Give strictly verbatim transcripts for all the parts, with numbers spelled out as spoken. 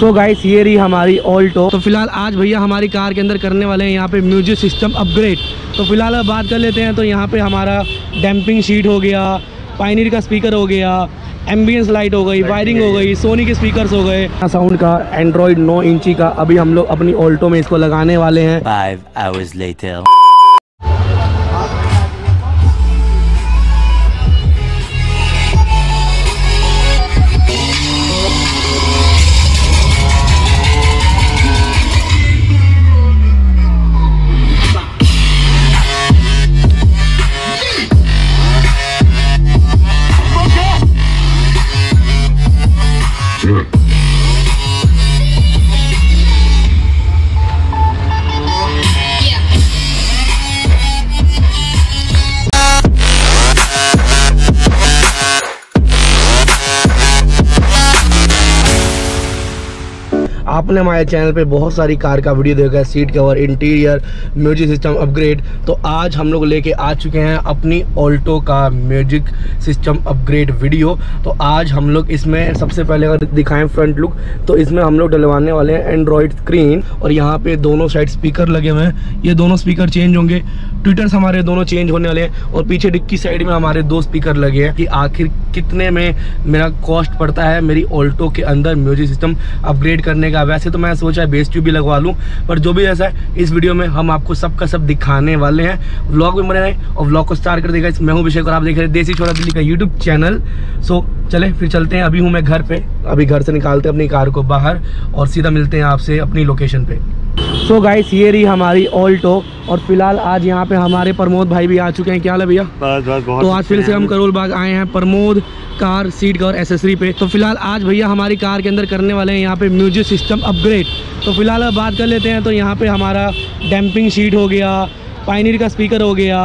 सो so guys ये रही हमारी ऑल्टो। तो फिलहाल आज भैया हमारी कार के अंदर करने वाले हैं यहाँ पे म्यूजिक सिस्टम अपग्रेड। तो फिलहाल अब बात कर लेते हैं। तो यहाँ पे हमारा डैम्पिंग शीट हो गया, पायनियर का स्पीकर हो गया, एम्बियंस लाइट हो गई, वायरिंग हो गई, सोनी के स्पीकर्स हो गए, साउंड का, एंड्रॉयड नौ इंची का। अभी हम लोग अपनी ऑल्टो में इसको लगाने वाले हैं। Five hours later. आपने हमारे चैनल पे बहुत सारी कार का वीडियो देखा है, seat cover, interior, music system upgrade. तो आज हम लोग लेके आ चुके हैं अपनी ऑल्टो का म्यूजिक सिस्टम अपग्रेड वीडियो। तो आज हम लोग इसमें सबसे पहले अगर दिखाएं फ्रंट लुक, तो इसमें हम लोग डलवाने वाले हैं एंड्रॉयड स्क्रीन और यहाँ पे दोनों साइड स्पीकर लगे हुए हैं। ये दोनों स्पीकर चेंज होंगे, ट्विटर्स हमारे दोनों चेंज होने वाले हैं और पीछे डिक्की साइड में हमारे दो स्पीकर लगे हैं। कि आखिर कितने में मेरा कॉस्ट पड़ता है मेरी ऑल्टो के अंदर म्यूजिक सिस्टम अपग्रेड करने का। वैसे तो मैं सोचा है बेस ट्यूब भी लगवा लूँ, पर जो भी ऐसा है इस वीडियो में हम आपको सब का सब दिखाने वाले हैं। व्लॉग में बने रहे और व्लॉग को स्टार्ट कर देगा। मैं हूँ विषय और आप देख रहे हैं देसी छोरा दिल्ली का यूट्यूब चैनल। सो चले फिर चलते हैं। अभी हूँ मैं घर पे, अभी घर से निकालते हैं अपनी कार को बाहर और सीधा मिलते हैं आपसे अपनी लोकेशन पे। सो so गाइस ये रही हमारी ऑल्टो और फिलहाल आज यहाँ पे हमारे प्रमोद भाई भी आ चुके हैं। क्या हाल है भैया? बस बस बहुत। तो आज फिर से हम करोल बाग आए हैं Pramod car seat cover accessory पे। तो फिलहाल आज भैया हमारी कार के अंदर करने वाले हैं यहाँ पे म्यूजिक सिस्टम अपग्रेड। तो फिलहाल अब बात कर लेते हैं। तो यहाँ पे हमारा डैम्पिंग शीट हो गया, पायनियर का स्पीकर हो गया,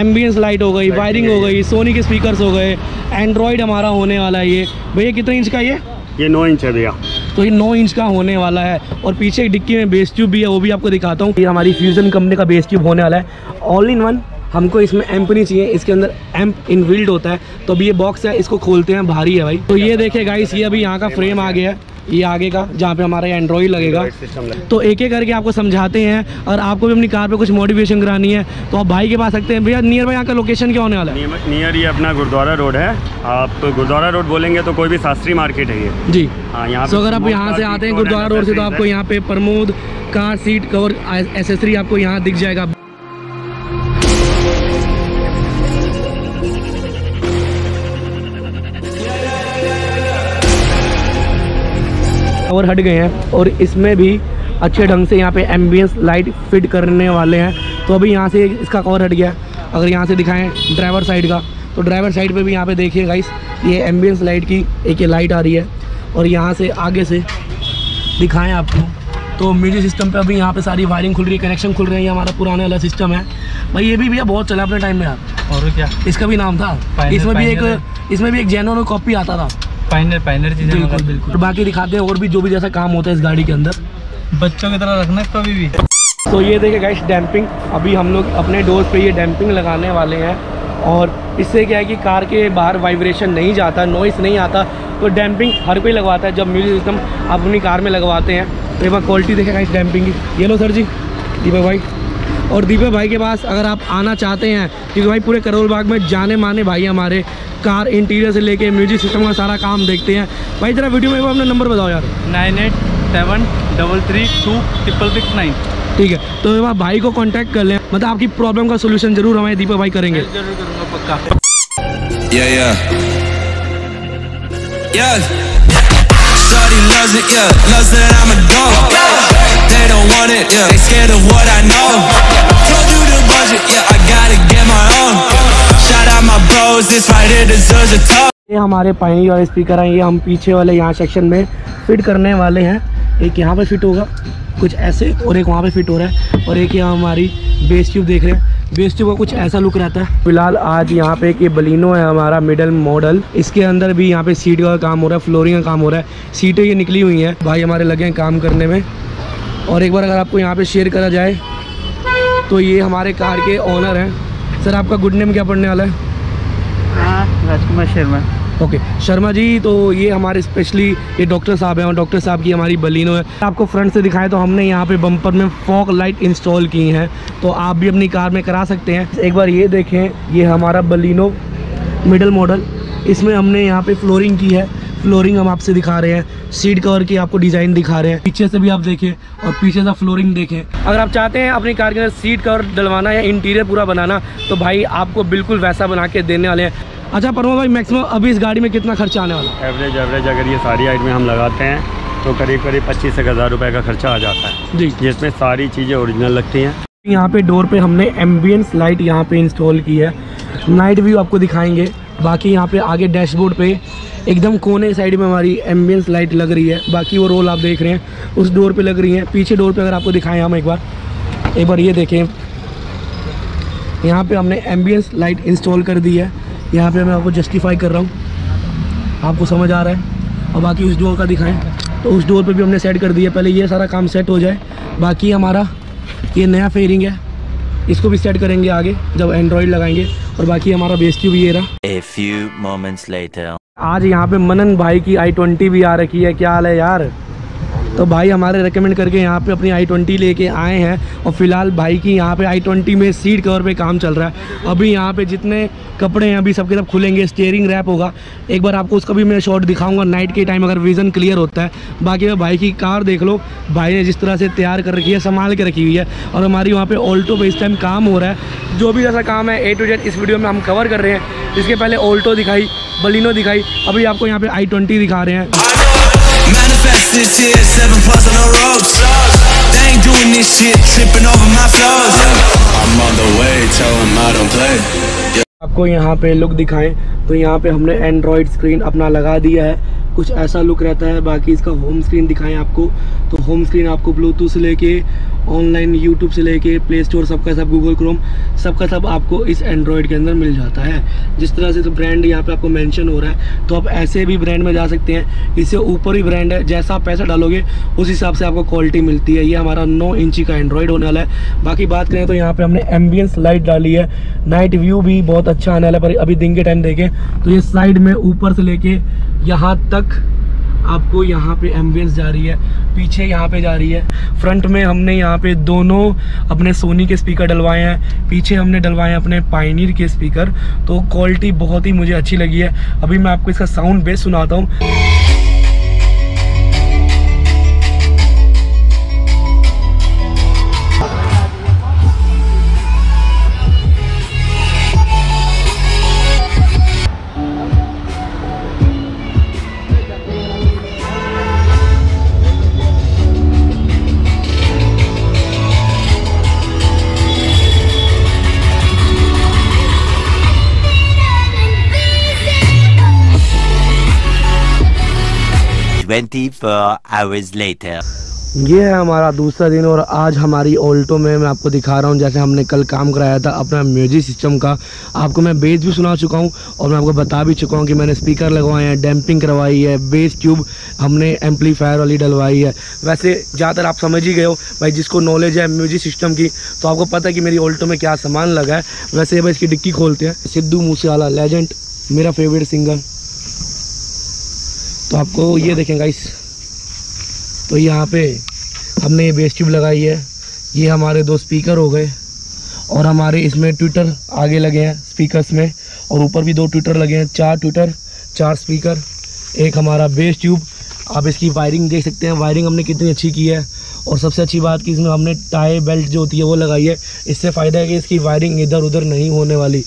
एम्बियंस लाइट हो गई, वायरिंग हो गई, सोनी के स्पीकर्स हो गए, एंड्रॉयड हमारा होने वाला है। ये भैया कितने इंच का? ये ये नौ इंच है भैया। तो ये नौ इंच का होने वाला है और पीछे डिक्की में बेस ट्यूब भी है, वो भी आपको दिखाता हूँ। ये हमारी फ्यूजन कंपनी का बेस ट्यूब होने वाला है। All in one. हमको इसमें एम्प नहीं चाहिए, इसके अंदर एम्प इनबिल्ड होता है। तो अभी ये बॉक्स है, इसको खोलते हैं। भारी है भाई। तो ये देखिए गाइस, ये अभी यहाँ का फ्रेम आ गया है, ये आगे का जहाँ पे हमारा एंड्रॉयड लगेगा। तो एक एक करके आपको समझाते हैं और आपको भी अपनी कार पे कुछ मॉडिफिकेशन करानी है तो आप भाई के पास सकते हैं। भैया नियर बाई यहाँ का लोकेशन क्या होने वाला है? नियर ये अपना गुरुद्वारा रोड है। आप गुरुद्वारा रोड बोलेंगे तो कोई भी शास्त्री मार्केट है ये जी। हाँ, यहाँ तो अगर आप यहाँ से आते हैं गुरुद्वारा रोड से तो आपको यहाँ पे Pramod car seat cover accessory आपको यहाँ दिख जाएगा। और हट गए हैं और इसमें भी अच्छे ढंग से यहाँ पे एम्बियंस लाइट फिट करने वाले हैं। तो अभी यहाँ से इसका कवर हट गया। अगर यहाँ से दिखाएं ड्राइवर साइड का, तो ड्राइवर साइड पे भी यहाँ पे देखिए गाइस, ये एम्बियंस लाइट की एक ये लाइट आ रही है। और यहाँ से आगे से दिखाएं आपको तो म्यूजिक सिस्टम पे अभी यहाँ पे सारी वायरिंग खुल रही है, कनेक्शन खुल रहे हैं। ये हमारा पुराने वाला सिस्टम है भाई। ये भी भैया बहुत चला अपने टाइम में यार। और क्या इसका भी नाम था? इसमें भी एक इसमें भी एक जेनोन कॉपी आता था, पायनियर पायनियर चीज़ें। बिल्कुल बिल्कुल। और बाकी दिखाते हैं और भी जो भी जैसा काम होता है इस गाड़ी के अंदर। बच्चों की तरह रखना इसको अभी भी। तो ये देखिए गाइस डैम्पिंग, अभी हम लोग अपने डोर पे ये डैम्पिंग लगाने वाले हैं। और इससे क्या है कि कार के बाहर वाइब्रेशन नहीं जाता, नॉइस नहीं आता। तो डैम्पिंग हर कोई लगवाता है जब म्यूजिक सिस्टम आप अपनी कार में लगवाते हैं। तो एक बार क्वालिटी देखें गाइस डैम्पिंग की। ये लो सर जी, दीपक भाई। और दीपक भाई के पास अगर आप आना चाहते हैं, क्योंकि भाई पूरे करोल बाग में जाने माने भाई हमारे कार इंटीरियर से लेके म्यूजिक सिस्टम का सारा काम देखते हैं। भाई जरा वीडियो में अपना नंबर बताओ यार। Nine eight seven double three two triple six nine. ठीक है, तो आप भाई को कांटेक्ट कर लें। मतलब आपकी प्रॉब्लम का सोल्यूशन जरूर हमारे दीपक भाई करेंगे। जरूर करूँगा पक्का। या या या Shorty loves it, yeah, loves that I'm a dog. They don't want it, yeah, they scared of what I know. Told you the budget, yeah, I gotta get my own. Shout out my bros, this right here deserves a top. ये हमारे Pioneer वाले speaker हैं। ये हम पीछे वाले यहाँ section में फिट करने वाले हैं। एक यहाँ पे फिट होगा कुछ ऐसे और एक वहाँ पे फिट हो रहा है और एक यहाँ हमारी बेस ट्यूब देख रहे हैं। बेस ट्यूब का कुछ ऐसा लुक रहता है। फिलहाल आज यहाँ पे एक ये बलिनो है हमारा मिडल मॉडल, इसके अंदर भी यहाँ पे सीट का काम हो रहा है, फ्लोरिंग का काम हो रहा है। सीटें ये निकली हुई हैं, भाई हमारे लगे हैं काम करने में। और एक बार अगर आपको यहाँ पर शेयर करा जाए तो ये हमारे कार के ऑनर हैं। सर आपका गुड नेम क्या पड़ने वाला है? राजकुमार शर्मा। ओके शर्मा जी, तो ये हमारे स्पेशली ये डॉक्टर साहब हैं और डॉक्टर साहब की हमारी बलिनो है। आपको फ्रंट से दिखाएं तो हमने यहाँ पे बम्पर में फॉग लाइट इंस्टॉल की हैं, तो आप भी अपनी कार में करा सकते हैं। एक बार ये देखें, ये हमारा बलिनो मिडल मॉडल, इसमें हमने यहाँ पे फ्लोरिंग की है, फ्लोरिंग हम आपसे दिखा रहे हैं, सीट कवर की आपको डिज़ाइन दिखा रहे हैं, पीछे से भी आप देखें और पीछे से फ्लोरिंग देखें। अगर आप चाहते हैं अपनी कार के अंदर सीट कवर डलवाना या इंटीरियर पूरा बनाना, तो भाई आपको बिल्कुल वैसा बना के देने वाले हैं। अच्छा परमोद भाई, मैक्सिमम अभी इस गाड़ी में कितना खर्चा आने वाला है? एवरेज एवरेज अगर ये सारी आइट में हम लगाते हैं तो करीब करीब पच्चीस एक हज़ार रुपये का खर्चा आ जाता है जी, जिसमें सारी चीज़ें ओरिजिनल लगती हैं। यहाँ पे डोर पे हमने एम्बियंस लाइट यहाँ पे इंस्टॉल की है, नाइट व्यू आपको दिखाएंगे। बाकी यहाँ पे आगे डैशबोर्ड पे एकदम कोने साइड में हमारी एम्बियंस लाइट लग रही है, बाकी वो रोल आप देख रहे हैं उस डोर पे लग रही है। पीछे डोर पे अगर आपको दिखाएं हम एक बार, एक बार ये देखें, यहाँ पे हमने एम्बियंस लाइट इंस्टॉल कर दी है। यहाँ पे मैं आपको जस्टिफाई कर रहा हूँ, आपको समझ आ रहा है। और बाकी उस डोर का दिखाएँ तो उस डोर पर भी हमने सेट कर दिया, पहले ये सारा काम सेट हो जाए। बाकी हमारा ये नया फेयरिंग है, इसको भी सेट करेंगे आगे जब एंड्रॉइड लगाएंगे। और बाकी हमारा बेस क्यू भी ये रहा। A few moments later. आज यहाँ पे मनन भाई की आई ट्वेंटी भी आ रखी है, क्या हाल है यार? तो भाई हमारे रेकमेंड करके यहाँ पे अपनी आई ट्वेंटी लेके आए हैं। और फिलहाल भाई की यहाँ पे आई ट्वेंटी में सीट कवर पे काम चल रहा है। अभी यहाँ पे जितने कपड़े हैं अभी सबके सब खुलेंगे, स्टीयरिंग रैप होगा। एक बार आपको उसका भी मैं शॉट दिखाऊंगा नाइट के टाइम, अगर विज़न क्लियर होता है। बाकी मैं भाई की कार देख लो, भाई ने जिस तरह से तैयार कर रखी है, संभाल के रखी हुई है। और हमारी वहाँ पर ऑल्टो पर इस टाइम काम हो रहा है, जो भी जैसा काम है ए टू जेड इस वीडियो में हम कवर कर रहे हैं। इसके पहले ऑल्टो दिखाई, बलिनो दिखाई, अभी आपको यहाँ पर आई ट्वेंटी दिखा रहे हैं। आपको यहाँ पे लुक दिखाएं तो यहाँ पे हमने एंड्रॉयड स्क्रीन अपना लगा दिया है, कुछ ऐसा लुक रहता है। बाकी इसका होम स्क्रीन दिखाएं आपको, तो होम स्क्रीन आपको ब्लूटूथ से लेके ऑनलाइन यूट्यूब से लेके प्ले स्टोर सबका सब, गूगल क्रोम सबका सब आपको इस एंड्रॉयड के अंदर मिल जाता है। जिस तरह से तो ब्रांड यहाँ पे आपको मेंशन हो रहा है, तो आप ऐसे भी ब्रांड में जा सकते हैं, इससे ऊपर ही ब्रांड है। जैसा आप पैसा डालोगे उस हिसाब से आपको क्वालिटी मिलती है। ये हमारा नौ इंची का एंड्रॉयड होने वाला है। बाकी बात करें तो यहाँ पर हमने एम्बियंस लाइट डाली है, नाइट व्यू भी बहुत अच्छा आने वाला है। पर अभी दिन के टाइम देखें तो ये साइड में ऊपर से लेके यहाँ तक आपको यहाँ पे एम्बियंस जा रही है, पीछे यहाँ पे जा रही है। फ्रंट में हमने यहाँ पे दोनों अपने सोनी के स्पीकर डलवाए हैं, पीछे हमने डलवाए हैं अपने पायनियर के स्पीकर। तो क्वालिटी बहुत ही मुझे अच्छी लगी है। अभी मैं आपको इसका साउंड बेस सुनाता हूँ। twenty-four hours later. ये है हमारा दूसरा दिन और आज हमारी ऑल्टो में मैं आपको दिखा रहा हूँ जैसे हमने कल काम कराया था अपना म्यूजिक सिस्टम का। आपको मैं बेस भी सुना चुका हूँ और मैं आपको बता भी चुका हूँ कि मैंने स्पीकर लगवाए हैं, डैम्पिंग करवाई है, बेस ट्यूब हमने एम्पलीफायर वाली डलवाई है। वैसे ज़्यादातर आप समझ ही गए हो भाई, जिसको नॉलेज है म्यूजिक सिस्टम की तो आपको पता है कि मेरी ऑल्टो में क्या सामान लगा है। वैसे भाई इसकी डिक्की खोलते हैं, सिद्धू मूसेवाला लेजेंड, मेरा फेवरेट सिंगर। तो आपको ये देखें गाइस, तो यहाँ पे हमने ये बेस ट्यूब लगाई है, ये हमारे दो स्पीकर हो गए और हमारे इसमें ट्विटर आगे लगे हैं स्पीकर्स में, और ऊपर भी दो ट्विटर लगे हैं, चार ट्विटर, चार स्पीकर, एक हमारा बेस ट्यूब। आप इसकी वायरिंग देख सकते हैं, वायरिंग हमने कितनी अच्छी की है। और सबसे अच्छी बात कि इसमें हमने टाई बेल्ट जो होती है वो लगाई है, इससे फ़ायदा है कि इसकी वायरिंग इधर उधर नहीं होने वाली।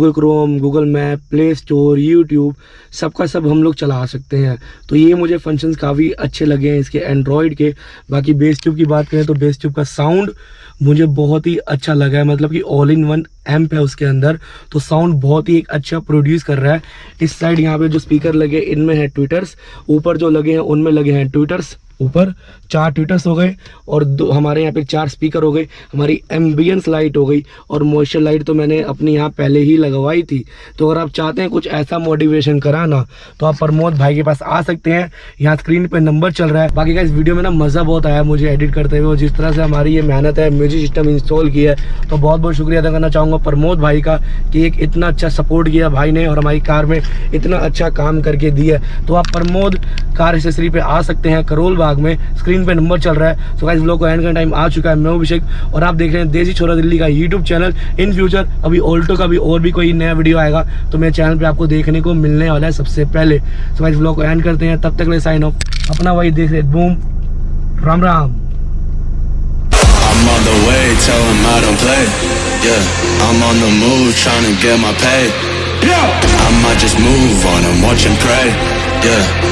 Google Chrome, Google map, play store, YouTube, सबका सब हम लोग चला सकते हैं। तो ये मुझे फंक्शंस काफ़ी अच्छे लगे हैं इसके एंड्रॉयड के। बाकी बेस ट्यूब की बात करें तो बेस ट्यूब का साउंड मुझे बहुत ही अच्छा लगा है, मतलब कि ऑल इन वन एम्प है उसके अंदर, तो साउंड बहुत ही एक अच्छा प्रोड्यूस कर रहा है। इस साइड यहाँ पे जो स्पीकर लगे इनमें है ट्विटर्स, ऊपर जो लगे हैं उनमें लगे हैं ट्विटर्स, ऊपर चार ट्विटर्स हो गए और दो हमारे यहाँ पे चार स्पीकर हो गए, हमारी एम्बियंस लाइट हो गई और मॉइस्चर लाइट तो मैंने अपने यहाँ पहले ही लगवाई थी। तो अगर आप चाहते हैं कुछ ऐसा मोटिवेशन कराना तो आप प्रमोद भाई के पास आ सकते हैं, यहाँ स्क्रीन पे नंबर चल रहा है। बाकी का इस वीडियो में ना मज़ा बहुत आया मुझे एडिट करते हुए, और जिस तरह से हमारी ये मेहनत है म्यूजिक सिस्टम इंस्टॉल किया है, तो बहुत बहुत शुक्रिया अदा करना चाहूँगा प्रमोद भाई का कि एक इतना अच्छा सपोर्ट किया भाई ने और हमारी कार में इतना अच्छा काम करके दिया। तो आप प्रमोद कार एक्सेसरी पे आ सकते हैं करोल बाग में, स्क्रीन पे नंबर चल रहा है। सो गाइस व्लॉग का एंड का टाइम आ चुका है। मैं अभिषेक और आप देख रहे हैं देसी छोरा दिल्ली का यूट्यूब चैनल। इन फ्यूचर अभी ऑल्टो का भी और भी कोई नया वीडियो आएगा तो मेरे चैनल पे आपको देखने को मिलने वाला है सबसे पहले। सो गाइस व्लॉग को एंड करते हैं, तब तक ले साइन ऑफ, अपना वही देख रहे, boom, Ram Ram. I'm on the way, tell him I don't play. Yeah, I'm on the move, trying to get my pay. Yeah, I might just move on and watch and pray. Yeah.